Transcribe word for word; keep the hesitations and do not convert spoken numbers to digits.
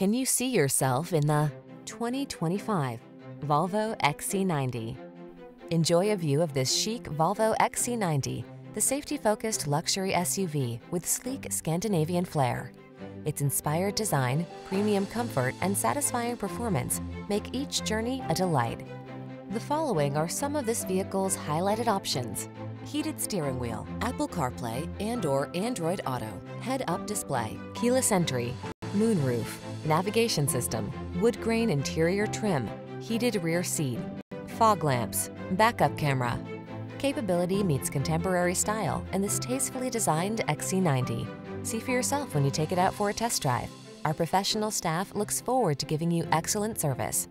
Can you see yourself in the twenty twenty-five Volvo X C ninety? Enjoy a view of this chic Volvo X C ninety, the safety-focused luxury S U V with sleek Scandinavian flair. Its inspired design, premium comfort, and satisfying performance make each journey a delight. The following are some of this vehicle's highlighted options: heated steering wheel, Apple CarPlay and/or Android Auto, head-up display, keyless entry, moonroof, navigation system, wood grain interior trim, heated rear seat, fog lamps, backup camera. Capability meets contemporary style in this tastefully designed X C ninety. See for yourself when you take it out for a test drive. Our professional staff looks forward to giving you excellent service.